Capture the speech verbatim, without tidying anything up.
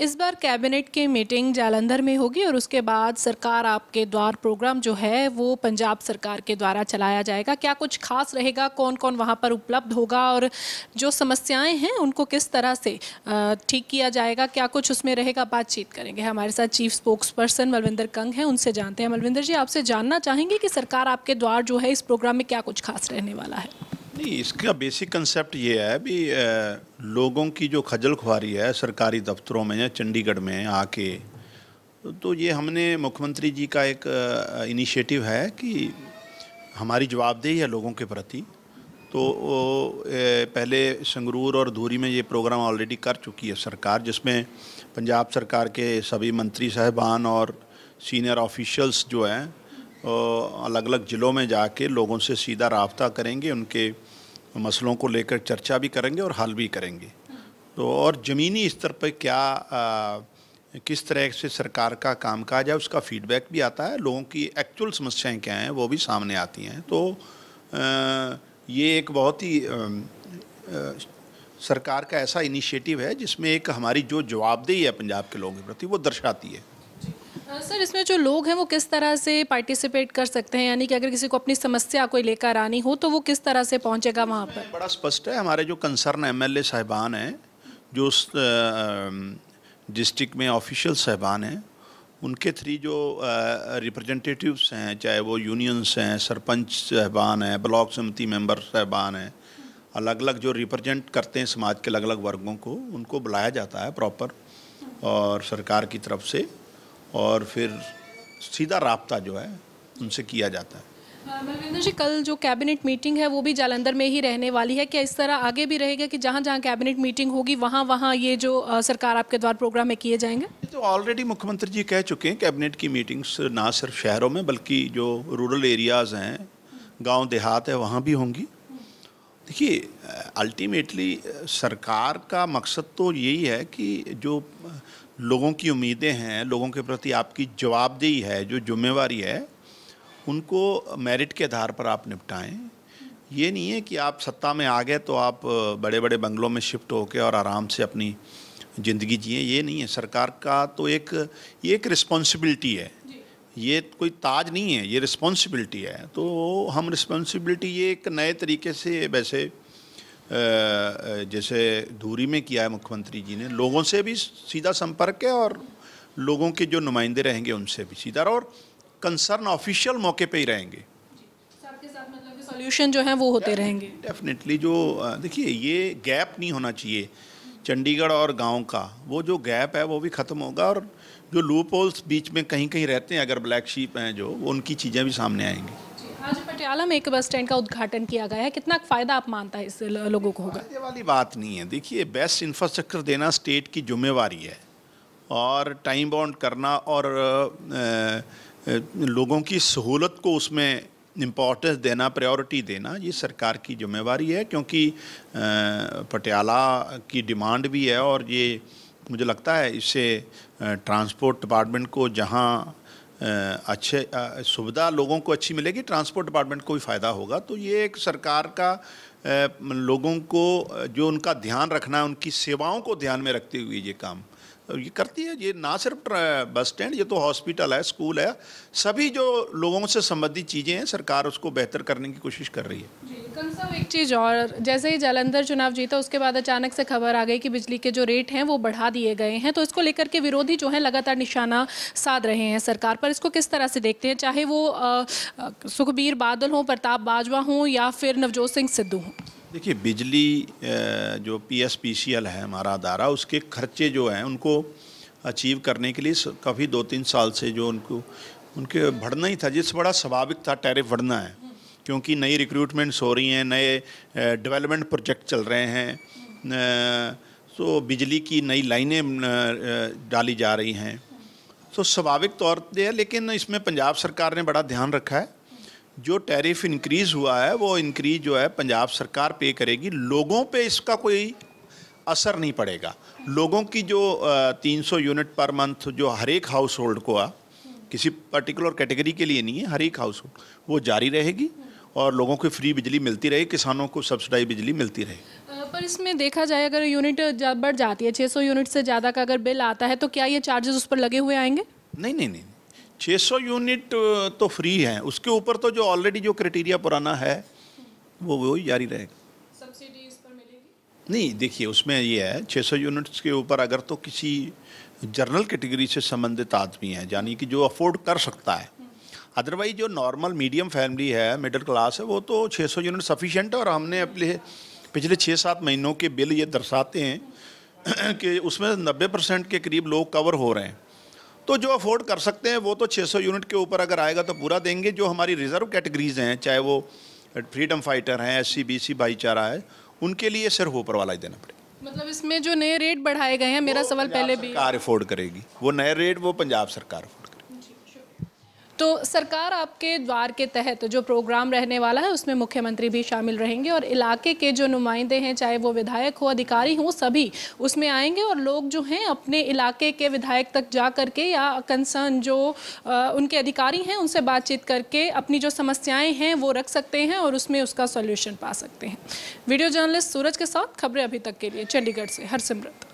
इस बार कैबिनेट की मीटिंग जालंधर में होगी और उसके बाद सरकार आपके द्वार प्रोग्राम जो है वो पंजाब सरकार के द्वारा चलाया जाएगा। क्या कुछ खास रहेगा, कौन कौन वहां पर उपलब्ध होगा और जो समस्याएं हैं उनको किस तरह से ठीक किया जाएगा, क्या कुछ उसमें रहेगा, बातचीत करेंगे। हमारे साथ chief spokesperson Malvinder Kang हैं, उनसे जानते हैं। मालविंदर जी, आपसे जानना चाहेंगे कि सरकार आपके द्वार जो है इस प्रोग्राम में क्या कुछ खास रहने वाला है। नहीं, इसका बेसिक कंसेप्ट ये है भी लोगों की जो खजल खुआरी है सरकारी दफ्तरों में या चंडीगढ़ में आके, तो ये हमने मुख्यमंत्री जी का एक इनिशिएटिव है कि हमारी जवाबदेही है लोगों के प्रति। तो पहले संगरूर और धूरी में ये प्रोग्राम ऑलरेडी कर चुकी है सरकार, जिसमें पंजाब सरकार के सभी मंत्री साहबान और सीनियर ऑफिशियल्स जो हैं अलग अलग ज़िलों में जाके लोगों से सीधा राब्ता करेंगे, उनके मसलों को लेकर चर्चा भी करेंगे और हल भी करेंगे। तो और ज़मीनी स्तर पर क्या आ, किस तरह से सरकार का कामकाज है उसका फीडबैक भी आता है, लोगों की एक्चुअल समस्याएं क्या हैं वो भी सामने आती हैं। तो आ, ये एक बहुत ही आ, आ, सरकार का ऐसा इनिशिएटिव है जिसमें एक हमारी जो जवाबदेही है पंजाब के लोगों के प्रति वो दर्शाती है। सर, इसमें जो लोग हैं वो किस तरह से पार्टिसिपेट कर सकते हैं, यानी कि अगर किसी को अपनी समस्या कोई लेकर आनी हो तो वो किस तरह से पहुंचेगा वहां पर? बड़ा स्पष्ट है, हमारे जो कंसर्न एमएलए साहिबान हैं, जो डिस्ट्रिक्ट में ऑफिशियल साहिबान हैं, उनके थ्री जो रिप्रेजेंटेटिव्स हैं, चाहे वो यूनियंस हैं, सरपंच साहिबान हैं, ब्लॉक समिति मेम्बर साहिबान हैं, अलग अलग जो रिप्रजेंट करते हैं समाज के अलग अलग वर्गों को, उनको बुलाया जाता है प्रॉपर और सरकार की तरफ से, और फिर सीधा राब्ता जो है उनसे किया जाता है। मालविंदर जी, कल जो कैबिनेट मीटिंग है वो भी जालंधर में ही रहने वाली है, क्या इस तरह आगे भी रहेगा कि जहाँ जहाँ कैबिनेट मीटिंग होगी वहाँ वहाँ ये जो सरकार आपके द्वार प्रोग्राम में किए जाएंगे? तो ऑलरेडी मुख्यमंत्री जी कह चुके हैं कैबिनेट की मीटिंग्स ना सिर्फ शहरों में बल्कि जो रूरल एरियाज़ हैं, गाँव देहात है, वहाँ भी होंगी। देखिए, अल्टीमेटली सरकार का मकसद तो यही है कि जो लोगों की उम्मीदें हैं, लोगों के प्रति आपकी जवाबदेही है, जो जिम्मेवारी है, उनको मेरिट के आधार पर आप निपटाएं। ये नहीं है कि आप सत्ता में आ गए तो आप बड़े बड़े बंगलों में शिफ्ट होकर और आराम से अपनी ज़िंदगी जिए, ये नहीं है। सरकार का तो एक ये एक रिस्पॉन्सिबिलिटी है, ये कोई ताज नहीं है, ये रिस्पॉन्सिबिलिटी है। तो हम रिस्पॉन्सिबिलिटी ये एक नए तरीके से, वैसे जैसे धूरी में किया है मुख्यमंत्री जी ने, लोगों से भी सीधा संपर्क है और लोगों के जो नुमाइंदे रहेंगे उनसे भी सीधा, और कंसर्न ऑफिशियल मौके पे ही रहेंगे, साथ के साथ मतलब सॉल्यूशन जो है वो होते रहेंगे डेफिनेटली। जो देखिए, ये गैप नहीं होना चाहिए चंडीगढ़ और गाँव का, वो जो गैप है वो भी ख़त्म होगा और जो लूप होल्स बीच में कहीं कहीं रहते हैं, अगर ब्लैक शीप हैं जो, उनकी चीज़ें भी सामने आएंगी। आज पटियाला में एक बस स्टैंड का उद्घाटन किया गया है, कितना फ़ायदा आप मानता है इससे लोगों को होगा? ये वाली बात नहीं है, देखिए बेस्ट इंफ्रास्ट्रक्चर देना स्टेट की जिम्मेवारी है और टाइम बाउंड करना और आ, आ, लोगों की सहूलत को उसमें इम्पोर्टेंस देना, प्रायोरिटी देना, ये सरकार की जिम्मेवारी है, क्योंकि पटियाला की डिमांड भी है। और ये मुझे लगता है इससे ट्रांसपोर्ट डिपार्टमेंट को जहाँ अच्छे सुविधा लोगों को अच्छी मिलेगी, ट्रांसपोर्ट डिपार्टमेंट को भी फ़ायदा होगा। तो ये एक सरकार का लोगों को जो उनका ध्यान रखना है, उनकी सेवाओं को ध्यान में रखते हुए ये काम ये करती है। ये ना सिर्फ बस स्टैंड, ये तो हॉस्पिटल है, स्कूल है, सभी जो लोगों से संबंधित चीज़ें हैं सरकार उसको बेहतर करने की कोशिश कर रही है। कंसर्न एक चीज़ और, जैसे ही जालंधर चुनाव जीता उसके बाद अचानक से खबर आ गई कि बिजली के जो रेट हैं वो बढ़ा दिए गए हैं, तो इसको लेकर के विरोधी जो हैं लगातार निशाना साध रहे हैं सरकार पर, इसको किस तरह से देखते हैं, चाहे वो सुखबीर बादल हों, प्रताप बाजवा हों या फिर नवजोत सिंह सिद्धू हों? देखिए, बिजली जो पीएसपीसीएल है हमारा अदारा, उसके खर्चे जो हैं उनको अचीव करने के लिए काफ़ी दो तीन साल से जो उनको उनके बढ़ना ही था, जिस बड़ा स्वाभाविक था टैरिफ बढ़ना है, क्योंकि नई रिक्रूटमेंट्स हो रही हैं, नए डेवलपमेंट प्रोजेक्ट चल रहे हैं, तो बिजली की नई लाइनें डाली जा रही हैं, तो स्वाभाविक तौर पर है। लेकिन इसमें पंजाब सरकार ने बड़ा ध्यान रखा है, जो टैरिफ इंक्रीज़ हुआ है वो इंक्रीज़ जो है पंजाब सरकार पे करेगी, लोगों पे इसका कोई असर नहीं पड़ेगा। लोगों की जो तीन सौ यूनिट पर मंथ जो हर एक हाउस होल्ड को आ, किसी पर्टिकुलर कैटेगरी के लिए नहीं है, हर एक हाउस होल्ड, वो जारी रहेगी और लोगों को फ्री बिजली मिलती रहे, किसानों को सब्सिडाइज बिजली मिलती रहे। पर इसमें देखा जाए अगर यूनिट बढ़ जाती है छह सौ यूनिट से ज़्यादा का अगर बिल आता है तो क्या ये चार्जेस उस पर लगे हुए आएंगे? नहीं नहीं नहीं छह सौ यूनिट तो फ्री है, उसके ऊपर तो जो ऑलरेडी जो क्राइटेरिया पुराना है वो वो ही जारी रहेगा। सब्सिडी इस पर मिलेगी? नहीं, देखिए उसमें ये है छह सौ यूनिट्स के ऊपर अगर तो किसी जनरल कैटेगरी से संबंधित आदमी है, यानी कि जो अफोर्ड कर सकता है, अदरवाइज जो नॉर्मल मीडियम फैमिली है, मिडिल क्लास है, वो तो छह सौ यूनिट सफिशेंट है। और हमने अपने पिछले छः सात महीनों के बिल ये दर्शाते हैं कि उसमें नब्बे परसेंट के करीब लोग कवर हो रहे हैं। तो जो अफोर्ड कर सकते हैं वो तो छह सौ यूनिट के ऊपर अगर आएगा तो पूरा देंगे। जो हमारी रिजर्व कैटेगरीज हैं, चाहे वो फ्रीडम फाइटर हैं, एससी बीसी भाईचारा है, उनके लिए सिर्फ ऊपर वाला ही देना पड़ेगा। मतलब इसमें जो नए रेट बढ़ाए गए हैं, मेरा सवाल पहले भी, सरकार अफोर्ड करेगी वो नए रेट, वो पंजाब सरकार अफोर्ड करेगी। तो सरकार आपके द्वार के तहत जो प्रोग्राम रहने वाला है उसमें मुख्यमंत्री भी शामिल रहेंगे और इलाके के जो नुमाइंदे हैं, चाहे वो विधायक हो, अधिकारी हो, सभी उसमें आएंगे और लोग जो हैं अपने इलाके के विधायक तक जा करके या कंसर्न जो आ, उनके अधिकारी हैं उनसे बातचीत करके अपनी जो समस्याएं हैं वो रख सकते हैं और उसमें उसका सॉल्यूशन पा सकते हैं। वीडियो जर्नलिस्ट सूरज के साथ खबरें अभी तक के लिए चंडीगढ़ से हरसिमरत।